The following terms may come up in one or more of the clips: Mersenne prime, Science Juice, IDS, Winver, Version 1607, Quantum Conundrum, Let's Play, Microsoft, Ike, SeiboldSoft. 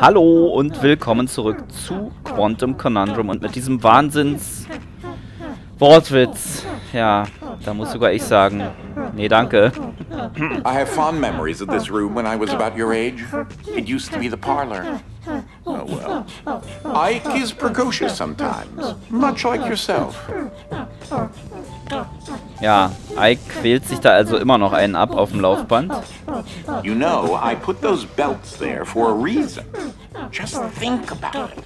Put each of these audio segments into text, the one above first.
Hallo und willkommen zurück zu Quantum Conundrum und mit diesem Wahnsinns-Wortwitz. Ja, da muss sogar ich sagen, nee, danke. I have fond memories of this room when I was about your age. It used to be the parlor. Oh well. Ike is precocious sometimes, much like yourself. Ja, Ike quält sich da also immer noch einen ab auf dem Laufband. You know, I put those belts there for a reason. Just think about it.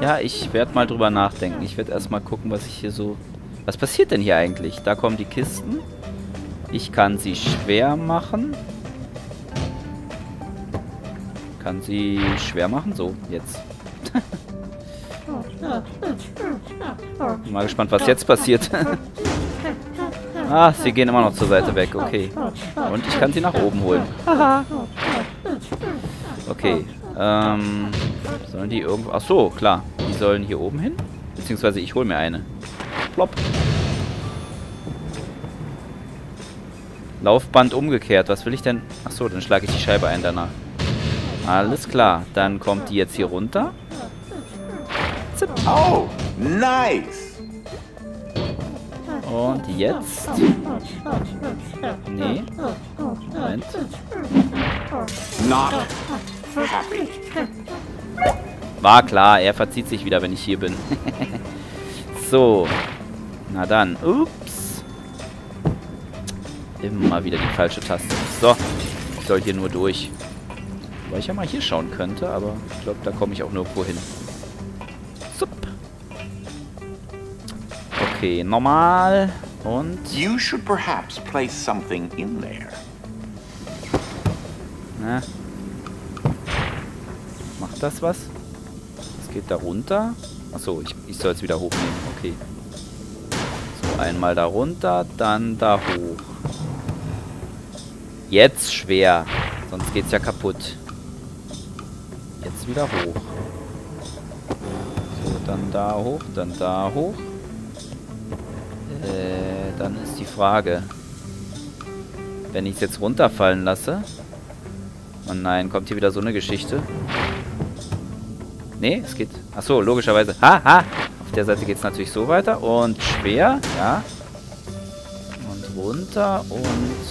Ja, ich werde mal drüber nachdenken. Ich werde erstmal gucken, was ich hier so... Was passiert denn hier eigentlich? Da kommen die Kisten. Ich kann sie schwer machen. So, jetzt. Bin mal gespannt, was jetzt passiert. Ah, sie gehen immer noch zur Seite weg, okay. Und ich kann sie nach oben holen. Okay, sollen die irgendwo... Ach so, klar. Die sollen hier oben hin. Beziehungsweise ich hole mir eine. Plopp. Laufband umgekehrt. Was will ich denn? Ach so, dann schlage ich die Scheibe ein danach. Alles klar. Dann kommt die jetzt hier runter. Zip. Oh, nice. Und jetzt? Nee. Moment. Not happy. War klar, er verzieht sich wieder, wenn ich hier bin. So. Na dann. Ups. Immer wieder die falsche Taste. So. Ich soll hier nur durch. Weil ich ja mal hier schauen könnte, aber ich glaube, da komme ich auch nirgendwo hin. Zup. Okay, normal. Und... You should perhaps place something in there. Na. Macht das was? Es geht da runter. Achso, ich soll es wieder hochnehmen. Okay. So, einmal da runter, dann da hoch. Jetzt schwer. Sonst geht's ja kaputt. Jetzt wieder hoch. So, dann da hoch, dann da hoch. Dann ist die Frage. Wenn ich es jetzt runterfallen lasse... Oh nein, kommt hier wieder so eine Geschichte? Nee, es geht... Achso, logischerweise. Ha, ha! Auf der Seite geht es natürlich so weiter. Und schwer, ja. Und runter und...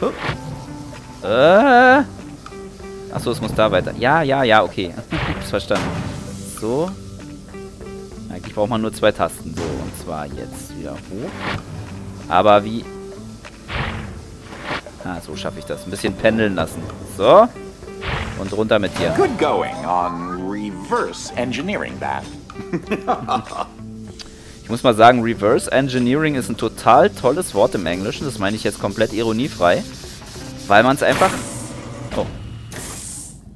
Hup. Achso, es muss da weiter. Ja, ja, ja, okay. Hab's verstanden. So. Eigentlich braucht man nur zwei Tasten. So, und zwar jetzt wieder hoch. Aber wie... Ah, so schaffe ich das. Ein bisschen pendeln lassen. So. Und runter mit dir. Good going on reverse engineering that. Ich muss mal sagen, reverse engineering ist ein total tolles Wort im Englischen. Das meine ich jetzt komplett ironiefrei. Weil man es einfach... Oh.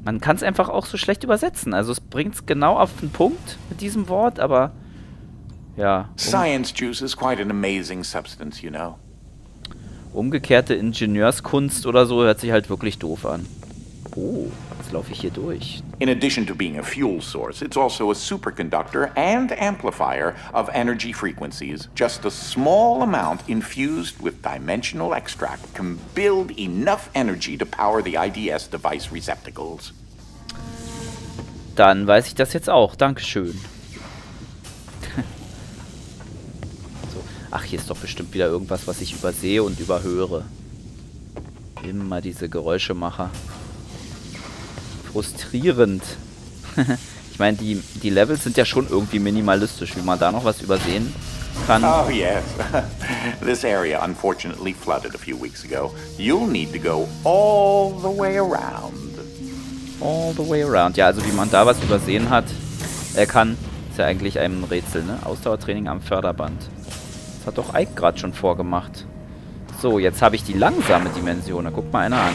Man kann es einfach auch so schlecht übersetzen. Also es bringt es genau auf den Punkt mit diesem Wort, aber... Ja. Science Juice is quite an amazing substance, you know. Umgekehrte Ingenieurskunst oder so hört sich halt wirklich doof an. Oh, jetzt laufe ich hier durch. In addition to being a fuel source, it's also a superconductor and amplifier of energy frequencies. Just a small amount infused with dimensional extract can build enough energy to power the IDS device receptacles. Dann weiß ich das jetzt auch. Dankeschön. So. Ach, hier ist doch bestimmt wieder irgendwas, was ich übersehe und überhöre. Immer diese Geräuschemacher. Frustrierend. Ich meine, die Levels sind ja schon irgendwie minimalistisch, wie man da noch was übersehen kann. Oh yes. This area unfortunately flooded a few weeks ago. You'll need to go all the way around. All the way around. Ja, also wie man da was übersehen hat, kann, ist ja eigentlich ein Rätsel, ne? Ausdauertraining am Förderband. Das hat doch Ike gerade schon vorgemacht. So, jetzt habe ich die langsame Dimension. Da guckt mal einer an.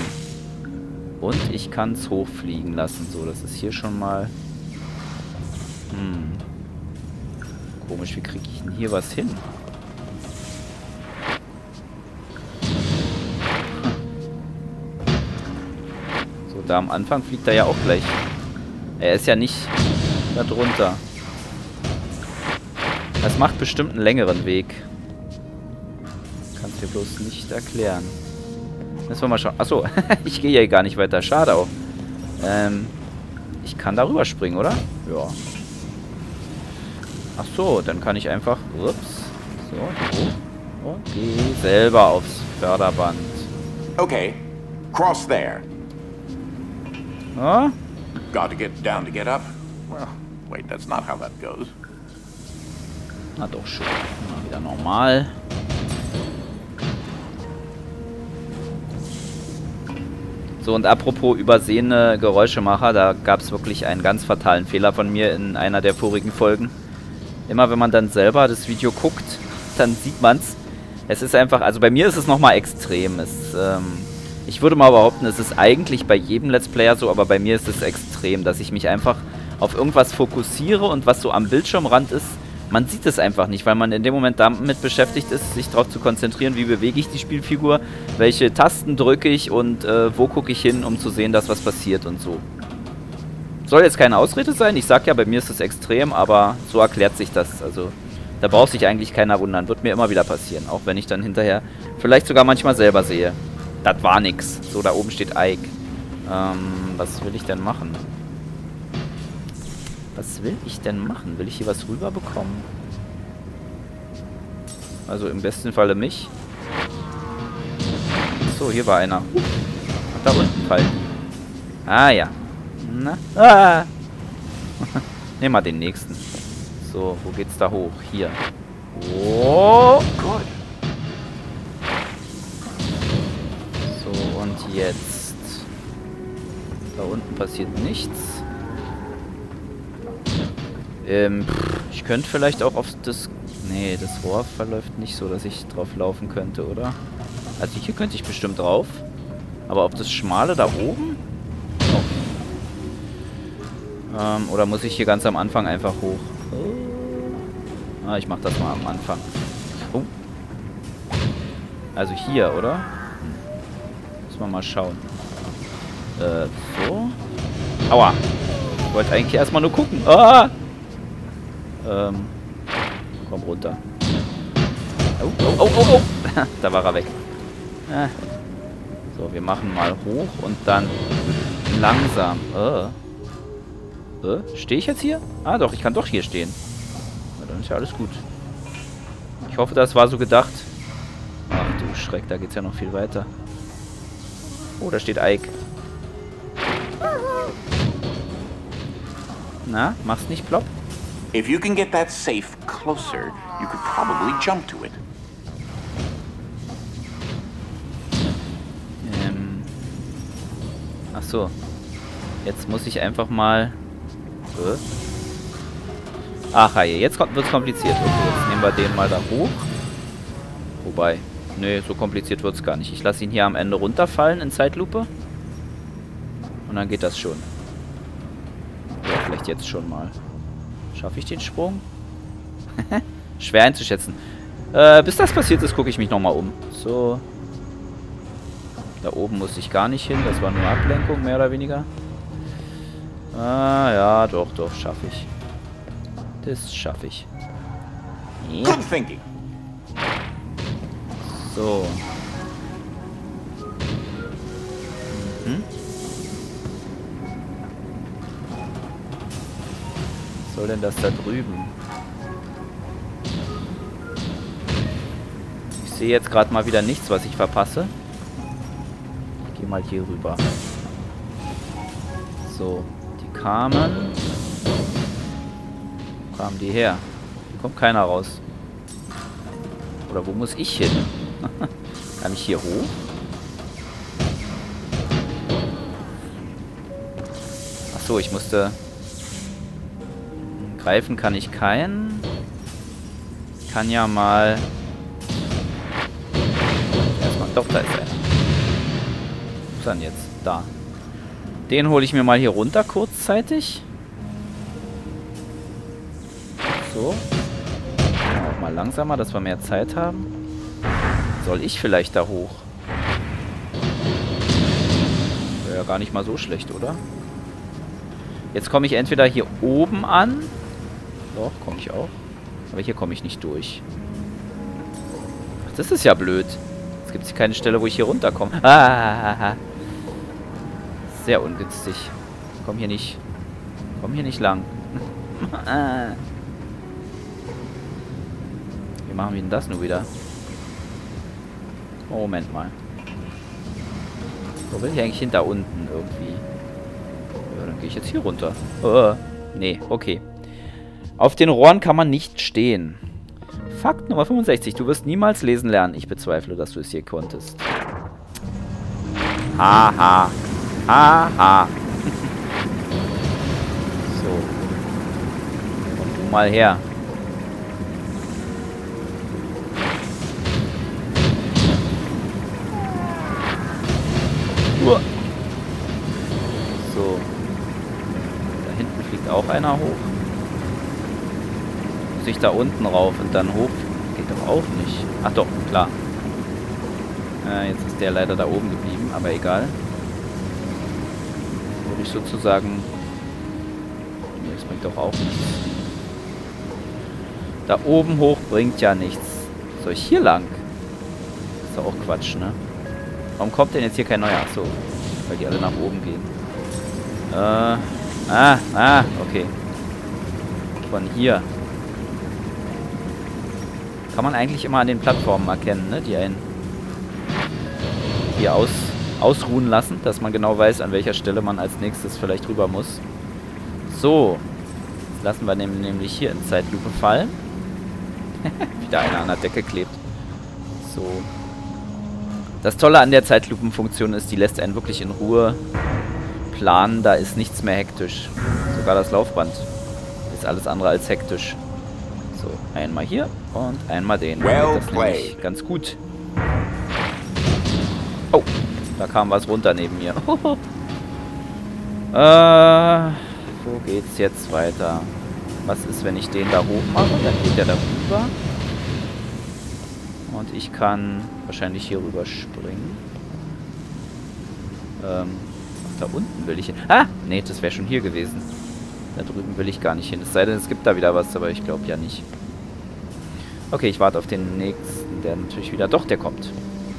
Und ich kann es hochfliegen lassen. So, das ist hier schon mal... Hm. Komisch, wie kriege ich denn hier was hin? So, da am Anfang fliegt er ja auch gleich. Er ist ja nicht da drunter. Das macht bestimmt einen längeren Weg. Kannst du dir bloß nicht erklären. Müssen wir mal schauen. Achso, ich gehe ja gar nicht weiter. Schade auch. Ich kann darüber springen, oder? Ja. Achso, dann kann ich einfach... Ups. So. Und geh selber aufs Förderband. Okay. Cross there. Ja. Got to get down to get up. Well, wait, that's not how that goes. Na doch schon. Mal wieder normal. So, und apropos übersehene Geräuschemacher, da gab es wirklich einen ganz fatalen Fehler von mir in einer der vorigen Folgen. Immer wenn man dann selber das Video guckt, dann sieht man es. Es ist einfach, also bei mir ist es nochmal extrem. Ich würde mal behaupten, es ist eigentlich bei jedem Let's Player so, aber bei mir ist es extrem, dass ich mich einfach auf irgendwas fokussiere und was so am Bildschirmrand ist, man sieht es einfach nicht, weil man in dem Moment damit beschäftigt ist, sich darauf zu konzentrieren, wie bewege ich die Spielfigur, welche Tasten drücke ich und wo gucke ich hin, um zu sehen, dass was passiert und so. Soll jetzt keine Ausrede sein, ich sag ja, bei mir ist es extrem, aber so erklärt sich das, also da braucht sich eigentlich keiner wundern, wird mir immer wieder passieren, auch wenn ich dann hinterher vielleicht sogar manchmal selber sehe. Das war nix. So, da oben steht Ike. Was will ich denn machen? Was will ich denn machen? Will ich hier was rüberbekommen? Also im besten Falle mich. So, hier war einer. Hat da unten fallen. Ah ja. Na. Ah. Nehmen wir den nächsten. So, wo geht's da hoch? Hier. Oh Gott. So, und jetzt. Da unten passiert nichts. Ich könnte vielleicht auch auf das... Nee, das Rohr verläuft nicht so, dass ich drauf laufen könnte, oder? Also hier könnte ich bestimmt drauf. Aber auf das Schmale da oben? Oh. Oder muss ich hier ganz am Anfang einfach hoch? Oh. Ah, ich mach das mal am Anfang. Oh. Also hier, oder? Müssen wir mal schauen. So. Aua. Ich wollte eigentlich erstmal nur gucken. Ah! Komm runter. Oh, oh, oh, oh, oh. Da war er weg. So, wir machen mal hoch und dann langsam. Stehe ich jetzt hier? Ah doch, ich kann doch hier stehen. Na, dann ist ja alles gut. Ich hoffe, das war so gedacht. Ach du Schreck, da geht's ja noch viel weiter. Oh, da steht Ike. Na, mach's nicht plopp. If you can get that safe closer, you could probably jump to it. Ach so. Jetzt muss ich einfach mal. Ach ja, jetzt wird's kompliziert. Okay, jetzt nehmen wir den mal da hoch. Wobei, nee, so kompliziert wird's gar nicht. Ich lasse ihn hier am Ende runterfallen in Zeitlupe. Und dann geht das schon. Ja, vielleicht jetzt schon mal. Schaffe ich den Sprung? Schwer einzuschätzen. Bis das passiert ist, gucke ich mich nochmal um. So. Da oben musste ich gar nicht hin. Das war nur Ablenkung, mehr oder weniger. Ah, ja, doch, doch, schaffe ich. Das schaffe ich. Ja. So. Mhm. Was soll denn das da drüben? Ich sehe jetzt gerade mal wieder nichts, was ich verpasse. Ich gehe mal hier rüber. So, die kamen. Wo kamen die her? Hier kommt keiner raus. Oder wo muss ich hin? Kann ich hier hoch? Achso, ich musste... Greifen kann ich keinen. Ich kann ja mal... Erstmal, doch, da ist einer. Was dann jetzt? Da. Den hole ich mir mal hier runter, kurzzeitig. So. Auch mal langsamer, dass wir mehr Zeit haben. Soll ich vielleicht da hoch? Wäre ja gar nicht mal so schlecht, oder? Jetzt komme ich entweder hier oben an... Doch, komme ich auch. Aber hier komme ich nicht durch. Ach, das ist ja blöd. Jetzt gibt es keine Stelle, wo ich hier runterkomme. Ah, sehr ungünstig. Komm hier nicht. Komm hier nicht lang. Wie machen wir denn das nun wieder? Moment mal. Wo bin ich eigentlich? Hinter unten irgendwie. Ja, dann gehe ich jetzt hier runter. Nee, okay. Auf den Rohren kann man nicht stehen. Fakt Nummer 65. Du wirst niemals lesen lernen. Ich bezweifle, dass du es hier konntest. Haha. Haha. So. Komm du mal her. So. Da hinten fliegt auch einer hoch. Muss ich da unten rauf und dann hoch? Geht doch auch nicht. Ach doch, klar. Jetzt ist der leider da oben geblieben, aber egal. Würde ich sozusagen... Nee, das bringt doch auch nichts. Da oben hoch bringt ja nichts. Soll ich hier lang? Ist doch auch Quatsch, ne? Warum kommt denn jetzt hier kein neuer? Ach so, weil die alle nach oben gehen. Okay. Von hier. Kann man eigentlich immer an den Plattformen erkennen, ne? Die einen hier ausruhen lassen, dass man genau weiß, an welcher Stelle man als nächstes vielleicht rüber muss. So. Jetzt lassen wir nämlich hier in Zeitlupe fallen. Wieder einer an der Decke klebt. So. Das Tolle an der Zeitlupenfunktion ist, die lässt einen wirklich in Ruhe planen. Da ist nichts mehr hektisch. Sogar das Laufband ist alles andere als hektisch. So, einmal hier und einmal den. Das nehme ich ganz gut. Oh, da kam was runter neben mir. Wo geht's jetzt weiter? Was ist, wenn ich den da hoch mache? Dann geht der da rüber. Und ich kann wahrscheinlich hier rüber springen. Da unten will ich hin. Ah! Nee, das wäre schon hier gewesen. Da drüben will ich gar nicht hin. Es sei denn, es gibt da wieder was, aber ich glaube ja nicht. Okay, ich warte auf den nächsten, der natürlich wieder... Doch, der kommt.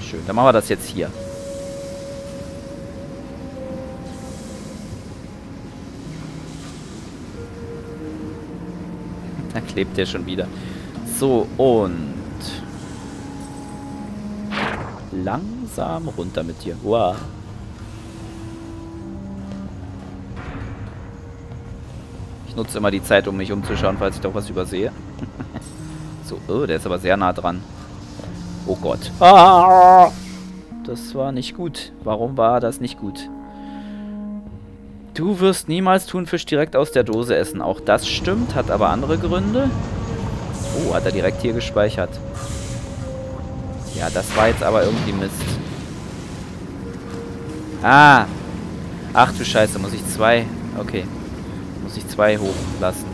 Schön, dann machen wir das jetzt hier. Da klebt der schon wieder. So, und... langsam runter mit dir. Wow. Ich nutze immer die Zeit, um mich umzuschauen, falls ich doch was übersehe. So, oh, der ist aber sehr nah dran. Oh Gott. Ah, das war nicht gut. Warum war das nicht gut? Du wirst niemals Thunfisch direkt aus der Dose essen. Auch das stimmt, hat aber andere Gründe. Oh, hat er direkt hier gespeichert. Ja, das war jetzt aber irgendwie Mist. Ah! Ach du Scheiße, muss ich zwei... Okay. Muss ich zwei hochlassen.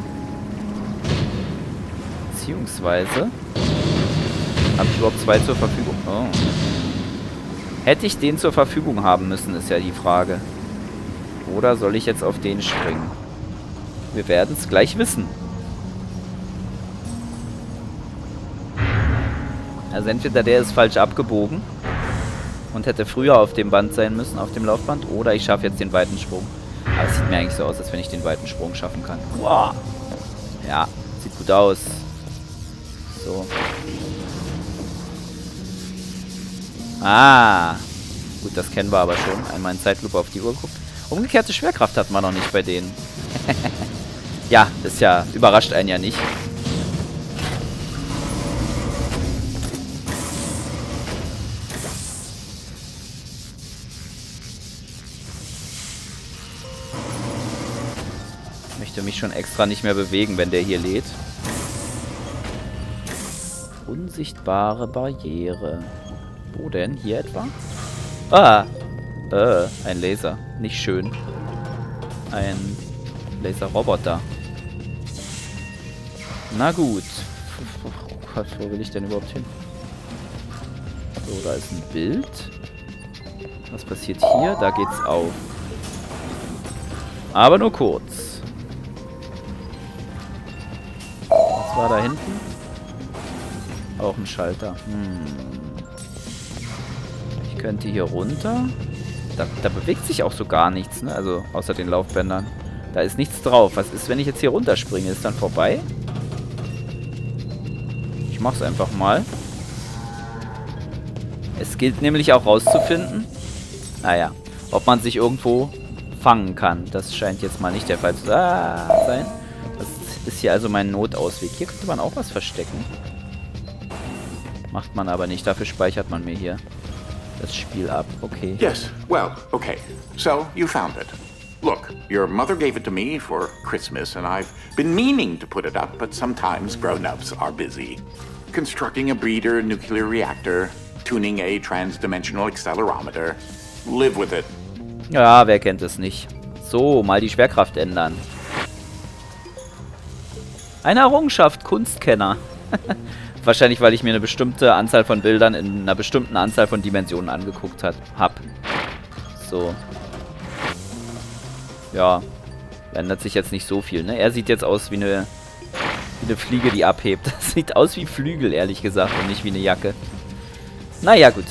Beziehungsweise... habe ich überhaupt zwei zur Verfügung? Oh. Hätte ich den zur Verfügung haben müssen, ist ja die Frage. Oder soll ich jetzt auf den springen? Wir werden es gleich wissen. Also entweder der ist falsch abgebogen und hätte früher auf dem Band sein müssen, auf dem Laufband, oder ich schaffe jetzt den weiten Sprung. Aber es sieht mir eigentlich so aus, als wenn ich den weiten Sprung schaffen kann. Wow. Ja, sieht gut aus. So. Ah. Gut, das kennen wir aber schon. Einmal in Zeitlupe auf die Uhr guckt. Umgekehrte Schwerkraft hat man noch nicht bei denen. Ja, ist ja... überrascht einen ja nicht. Mich schon extra nicht mehr bewegen, wenn der hier lädt. Unsichtbare Barriere. Wo denn? Hier etwa? Ah! Ein Laser. Nicht schön. Ein Laserroboter. Na gut. Oh Gott, wo will ich denn überhaupt hin? So, da ist ein Bild. Was passiert hier? Da geht's auf. Aber nur kurz. Da hinten auch ein Schalter. Ich könnte hier runter. Da bewegt sich auch so gar nichts, ne? Also außer den Laufbändern. Da ist nichts drauf. Was ist, wenn ich jetzt hier runterspringe? Ist dann vorbei? Ich mach's einfach mal. Es gilt nämlich auch rauszufinden, naja, ob man sich irgendwo fangen kann. Das scheint jetzt mal nicht der Fall zu sein. Das ist hier also mein Notausweg. Hier könnte man auch was verstecken. Macht man aber nicht. Dafür speichert man mir hier das Spiel ab. Okay. Yes. Well, okay. So, you found it. Look, your mother gave it to me for Christmas and I've been meaning to put it up, but sometimes grown-ups are busy. Constructing a breeder nuclear reactor, tuning a transdimensional accelerometer. Live with it. Ja, wer kennt es nicht? So, mal die Schwerkraft ändern. Eine Errungenschaft, Kunstkenner. Wahrscheinlich, weil ich mir eine bestimmte Anzahl von Bildern in einer bestimmten Anzahl von Dimensionen angeguckt habe. So. Ja. Ändert sich jetzt nicht so viel, ne? Er sieht jetzt aus wie eine Fliege, die abhebt. Das sieht aus wie Flügel, ehrlich gesagt, und nicht wie eine Jacke. Naja, gut.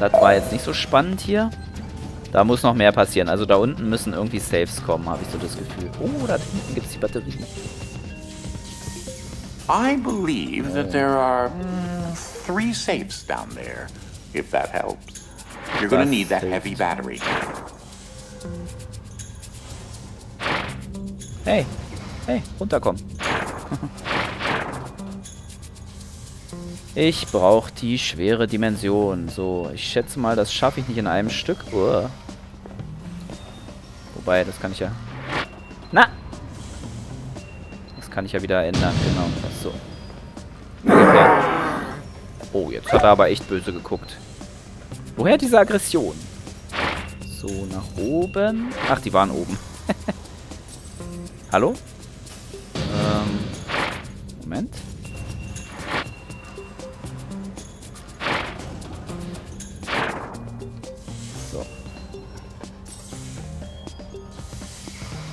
Das war jetzt nicht so spannend hier. Da muss noch mehr passieren. Also da unten müssen irgendwie Saves kommen, habe ich so das Gefühl. Oh, da hinten gibt es die Batterie. I believe that there are 3 safes down there, if that helps. You're gonna need that heavy battery. Hey, hey, runterkommen. Ich brauche die schwere Dimension. So, ich schätze mal, das schaffe ich nicht in einem Stück. Uah. Wobei, das kann ich ja... Na! Das kann ich ja wieder ändern, genau. So. Okay. Oh, jetzt hat er aber echt böse geguckt. Woher diese Aggression? So, nach oben. Ach, die waren oben. Hallo? Moment.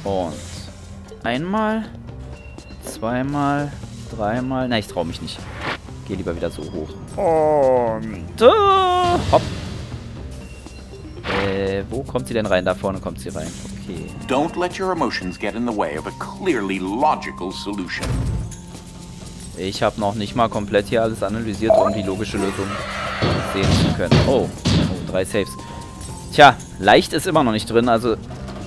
Und einmal, zweimal, dreimal. Nein, ich traue mich nicht. Geh lieber wieder so hoch. Und hopp. Wo kommt sie denn rein? Da vorne kommt sie rein. Okay. Don't let your emotions get in the way of a clearly logical solution. Ich habe noch nicht mal komplett hier alles analysiert, um die logische Lösung sehen zu können. Oh, 3 Saves. Tja, leicht ist immer noch nicht drin, also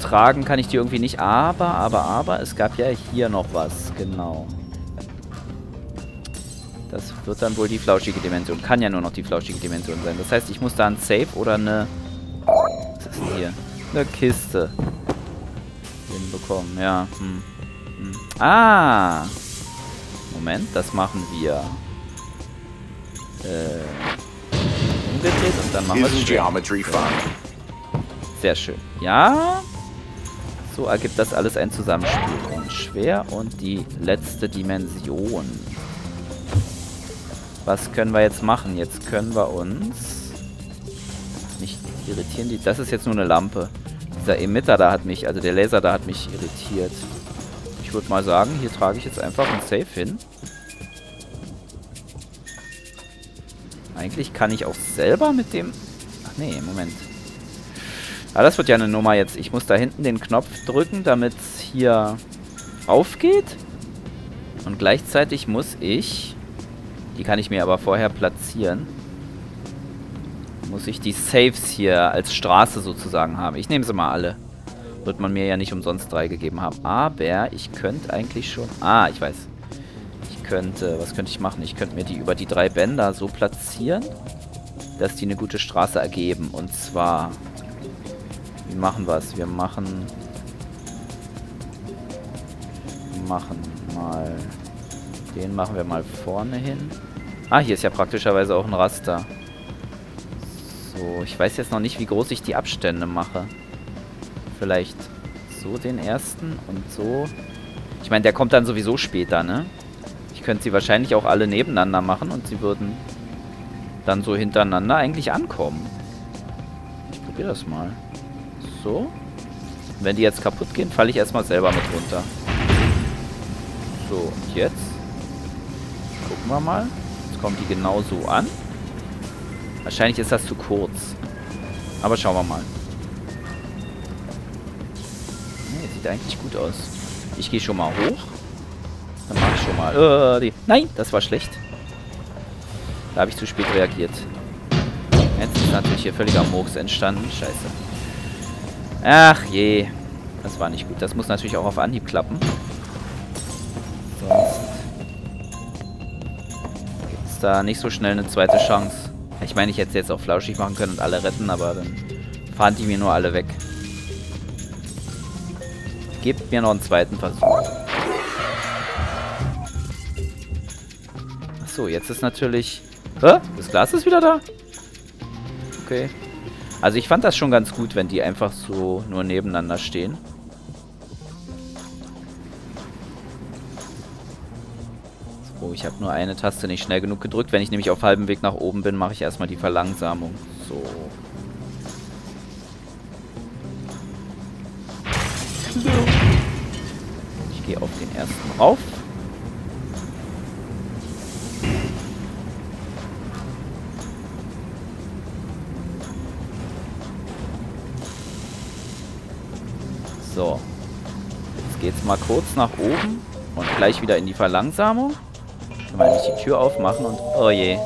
tragen kann ich die irgendwie nicht, aber, es gab ja hier noch was, genau. Das wird dann wohl die flauschige Dimension. Kann ja nur noch die flauschige Dimension sein. Das heißt, ich muss da ein Safe oder eine... Was ist denn hier? Eine Kiste hinbekommen, ja. Ah! Moment, das machen wir. Umgedreht und dann machen wir die Geometry Fun. Sehr schön. Ja... So ergibt das alles ein Zusammenspiel. Und schwer und die letzte Dimension. Was können wir jetzt machen? Jetzt können wir uns... Nicht irritieren. Das ist jetzt nur eine Lampe. Dieser Emitter da hat mich, also der Laser da hat mich irritiert. Ich würde mal sagen, hier trage ich jetzt einfach ein Safe hin. Eigentlich kann ich auch selber mit dem... Ach nee, Moment. Ah, das wird ja eine Nummer jetzt. Ich muss da hinten den Knopf drücken, damit es hier aufgeht. Und gleichzeitig muss ich, die kann ich mir aber vorher platzieren, muss ich die Saves hier als Straße sozusagen haben. Ich nehme sie mal alle. Wird man mir ja nicht umsonst 3 gegeben haben. Aber ich könnte eigentlich schon... Ah, ich weiß. Ich könnte... Was könnte ich machen? Ich könnte mir die über die 3 Bänder so platzieren, dass die eine gute Straße ergeben. Und zwar... Wir machen was. Wir machen mal... Den machen wir mal vorne hin. Ah, hier ist ja praktischerweise auch ein Raster. So, ich weiß jetzt noch nicht, wie groß ich die Abstände mache. Vielleicht so den ersten und so. Ich meine, der kommt dann sowieso später, ne? Ich könnte sie wahrscheinlich auch alle nebeneinander machen und sie würden dann so hintereinander eigentlich ankommen. Ich probiere das mal. So. Wenn die jetzt kaputt gehen, falle ich erstmal selber mit runter. So, und jetzt gucken wir mal. Jetzt kommt die genau so an. Wahrscheinlich ist das zu kurz. Aber schauen wir mal. Nee, sieht eigentlich gut aus. Ich gehe schon mal hoch. Dann mach ich schon mal... nee. Nein, das war schlecht. Da habe ich zu spät reagiert. Jetzt ist natürlich hier völliger Murks entstanden. Scheiße. Ach je. Das war nicht gut. Das muss natürlich auch auf Anhieb klappen. Sonst gibt es da nicht so schnell eine zweite Chance. Ich meine, ich hätte es jetzt auch flauschig machen können und alle retten, aber dann fahren die mir nur alle weg. Gebt mir noch einen zweiten Versuch. Achso, jetzt ist natürlich... Hä? Das Glas ist wieder da? Okay. Also ich fand das schon ganz gut, wenn die einfach so nur nebeneinander stehen. So, ich habe nur eine Taste nicht schnell genug gedrückt. Wenn ich nämlich auf halbem Weg nach oben bin, mache ich erstmal die Verlangsamung. So. Ich gehe auf den ersten rauf. So, jetzt geht's mal kurz nach oben und gleich wieder in die Verlangsamung. Können wir nämlich die Tür aufmachen und... Oh je.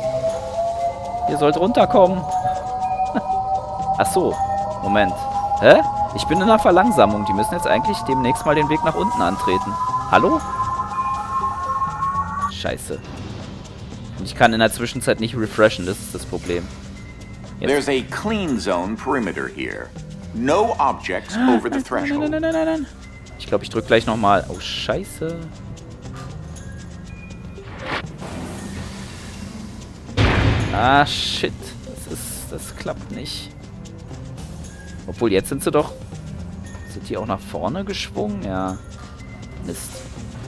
Ihr sollt runterkommen. Ach so, Moment. Hä? Ich bin in der Verlangsamung. Die müssen jetzt eigentlich demnächst mal den Weg nach unten antreten. Hallo? Scheiße. Und ich kann in der Zwischenzeit nicht refreshen, das ist das Problem. Jetzt. There's a clean zone perimeter here. No objects over the threshold. Nein, nein, nein, nein. Ich glaube, ich drücke gleich nochmal. Oh, scheiße. Ah, shit. Das klappt nicht. Obwohl, jetzt sind sie doch... Sind die auch nach vorne geschwungen? Ja. Mist.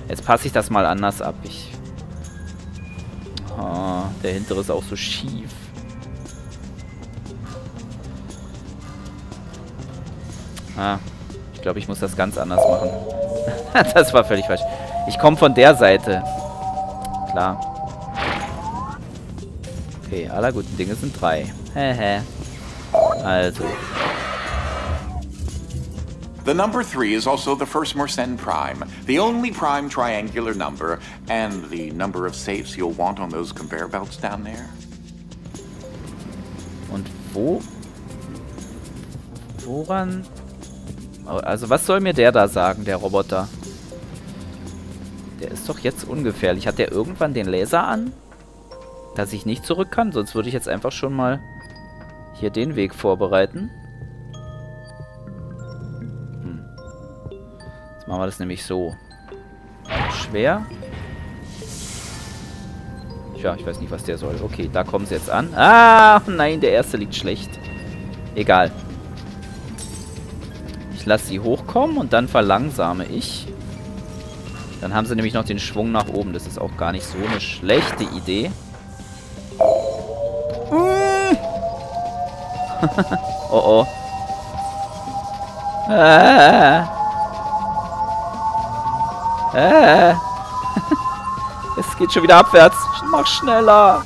Jetzt passe ich das mal anders ab. Oh, der hintere ist auch so schief. Ah, ich glaube, ich muss das ganz anders machen. Das war völlig falsch. Ich komme von der Seite. Klar. Okay, aller guten Dinge sind 3. Hehe. Also. The number 3 is also the first Mersenne prime, the only prime triangular number, and the number of safes you'll want on those conveyor belts down there. Und wo? Woran? Also, was soll mir der da sagen, der Roboter? Der ist doch jetzt ungefährlich. Hat der irgendwann den Laser an? Dass ich nicht zurück kann? Sonst würde ich jetzt einfach schon mal hier den Weg vorbereiten. Hm. Jetzt machen wir das nämlich so. Schwer. Ja, ich weiß nicht, was der soll. Okay, da kommen sie jetzt an. Ah, nein, der erste liegt schlecht. Egal. Ich lasse sie hochkommen und dann verlangsame ich. Dann haben sie nämlich noch den Schwung nach oben. Das ist auch gar nicht so eine schlechte Idee. Oh oh. Es geht schon wieder abwärts. Mach schneller.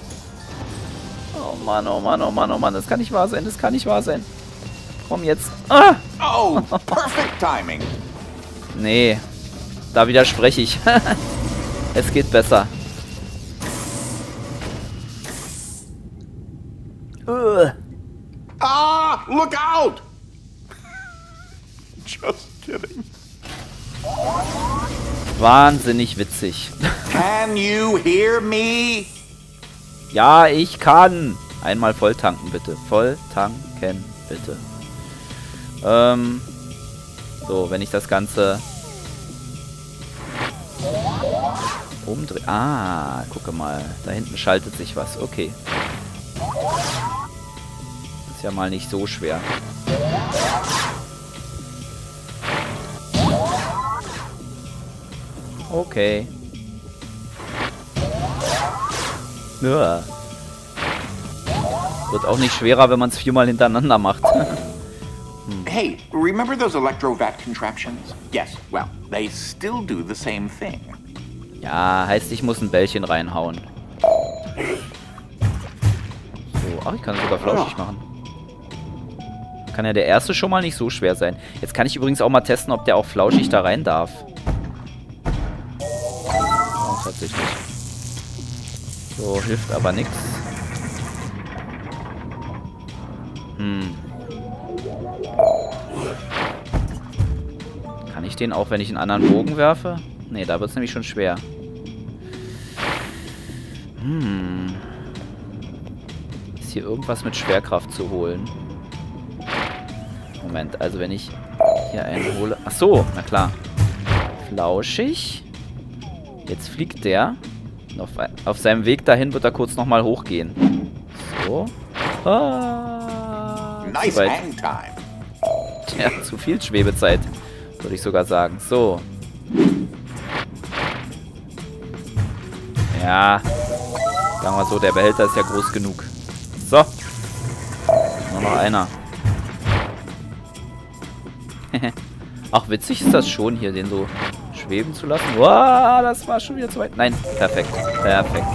Oh Mann, oh Mann, oh Mann, oh Mann. Das kann nicht wahr sein, das kann nicht wahr sein. Komm jetzt. Ah! Oh, perfect timing. Nee, da widerspreche ich. Es geht besser. Ah, look out! Just kidding. Wahnsinnig witzig. Can you hear me? Ja, ich kann. Einmal voll tanken, bitte. Voll tanken, bitte. So, wenn ich das Ganze umdrehe. Ah, gucke mal. Da hinten schaltet sich was. Okay. Ist ja mal nicht so schwer. Okay. Ja. Wird auch nicht schwerer, wenn man es 4-mal hintereinander macht. Hey, remember those electrovac contraptions? Yes, well, they still do the same thing. Ja, heißt, ich muss ein Bällchen reinhauen. So, Ach, ich kann es sogar flauschig machen. Kann ja der erste schon mal nicht so schwer sein. Jetzt kann ich übrigens auch mal testen, ob der auch flauschig da rein darf. Oh, tatsächlich. So, hilft aber nichts. Kann ich den auch, wenn ich einen anderen Bogen werfe? Ne, da wird es nämlich schon schwer. Ist hier irgendwas mit Schwerkraft zu holen? Moment, also wenn ich hier einen hole... Ach so, na klar. Flauschig. Jetzt fliegt der. Und auf seinem Weg dahin wird er kurz nochmal hochgehen. So. Ah, nice hang time. Ja, zu viel Schwebezeit, würde ich sogar sagen. So. Ja. Sagen wir so, der Behälter ist ja groß genug. So. Nur noch einer. Ach, witzig ist das schon hier, den so schweben zu lassen. Wow, das war schon wieder zu weit. Nein, perfekt. Perfekt.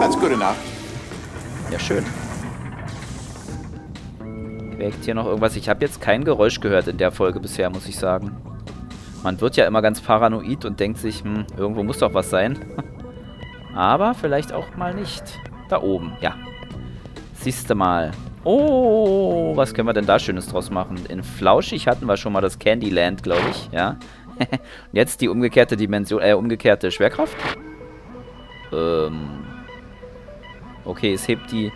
That's good enough. Ja, schön. Wägt hier noch irgendwas? Ich habe jetzt kein Geräusch gehört in der Folge bisher, muss ich sagen. Man wird ja immer ganz paranoid und denkt sich, irgendwo muss doch was sein. Aber vielleicht auch mal nicht. Da oben, ja. Siehste mal. Oh, was können wir denn da Schönes draus machen? In Flauschig hatten wir schon mal das Candyland, glaube ich, ja. Jetzt die umgekehrte Dimension, umgekehrte Schwerkraft. Okay, es hebt die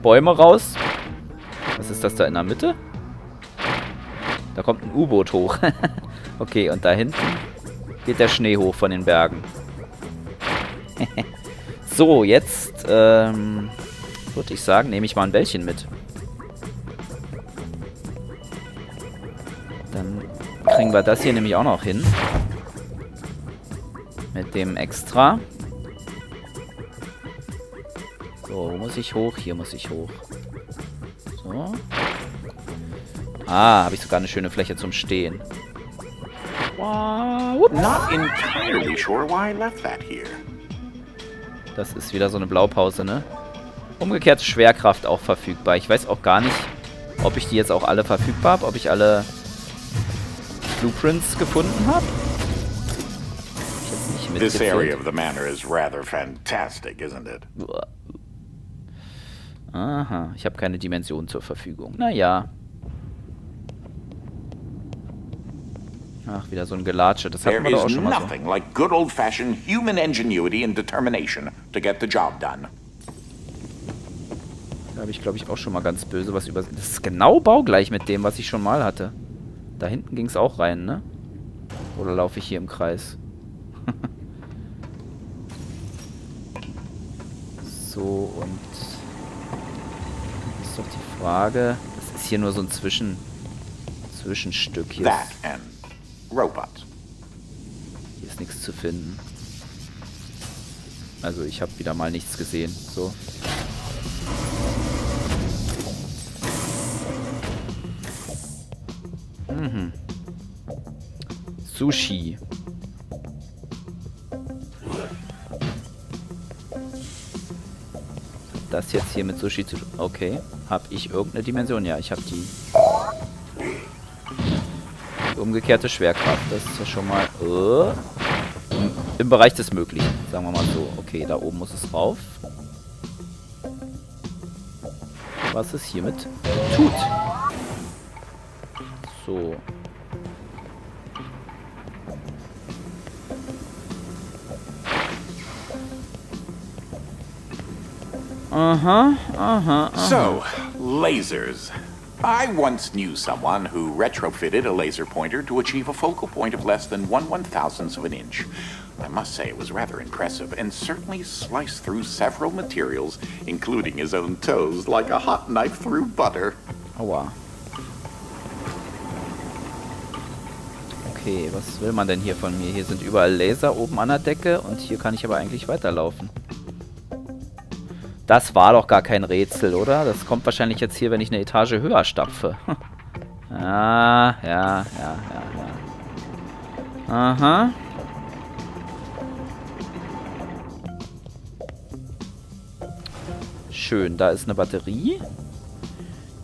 Bäume raus. Was ist das da in der Mitte? Da kommt ein U-Boot hoch. Okay, und da hinten geht der Schnee hoch von den Bergen. So, jetzt, würde ich sagen, nehme ich mal ein Bällchen mit. Dann kriegen wir das hier nämlich auch noch hin. Mit dem Extra. So, wo muss ich hoch? Hier muss ich hoch. So. Ah, habe ich sogar eine schöne Fläche zum Stehen. Das ist wieder so eine Blaupause, ne? Umgekehrte Schwerkraft auch verfügbar. Ich weiß auch gar nicht, ob ich die jetzt auch alle verfügbar habe, ob ich alle Blueprints gefunden habe. Ich habe nicht mitgezählt. Aha, ich habe keine Dimension zur Verfügung. Naja. Ach, wieder so ein Gelatsche. Das hatten wir doch auch schon mal so. Da habe ich, glaube ich, auch schon mal ganz böse was übersehen. Das ist genau baugleich mit dem, was ich schon mal hatte. Da hinten ging es auch rein, ne? Oder laufe ich hier im Kreis? So, und... Das ist doch die Frage... Das ist hier nur so ein Zwischenstück hier. Hier ist nichts zu finden. Also, ich habe wieder mal nichts gesehen. So... Sushi. Das jetzt hier mit Sushi zu tun. Okay. Habe ich irgendeine Dimension? Ja, ich habe die umgekehrte Schwerkraft. Das ist ja schon mal im Bereich des Möglichen. Sagen wir mal so. Okay, da oben muss es rauf. Was es hiermit tut. So. So, lasers. I once knew someone who retrofitted a laser pointer to achieve a focal point of less than 1/1000th of an inch. I must say it was rather impressive and certainly sliced through several materials, including his own toes, like a hot knife through butter. Oh wow. Okay, was will man denn hier von mir? Hier sind überall Laser oben an der Decke und hier kann ich aber eigentlich weiterlaufen. Das war doch gar kein Rätsel, oder? Das kommt wahrscheinlich jetzt hier, wenn ich eine Etage höher stapfe. Ja. Aha. Schön, da ist eine Batterie.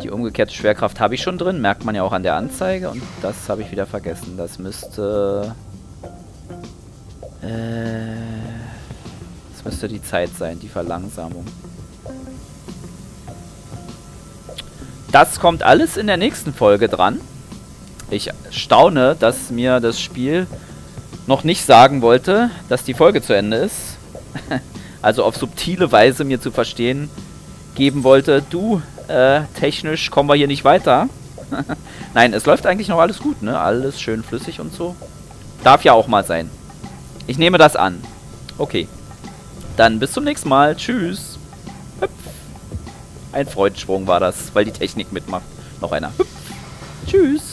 Die umgekehrte Schwerkraft habe ich schon drin. Merkt man ja auch an der Anzeige. Und das habe ich wieder vergessen. Das müsste... das müsste die Zeit sein, die Verlangsamung. Das kommt alles in der nächsten Folge dran. Ich staune, dass mir das Spiel noch nicht sagen wollte, dass die Folge zu Ende ist. Also auf subtile Weise mir zu verstehen geben wollte, du, technisch kommen wir hier nicht weiter. Nein, es läuft eigentlich noch alles gut, ne? Alles schön flüssig und so. Darf ja auch mal sein. Ich nehme das an. Okay. Dann bis zum nächsten Mal. Tschüss. Hüpf. Ein Freudensprung war das, weil die Technik mitmacht. Noch einer. Hüpf. Tschüss.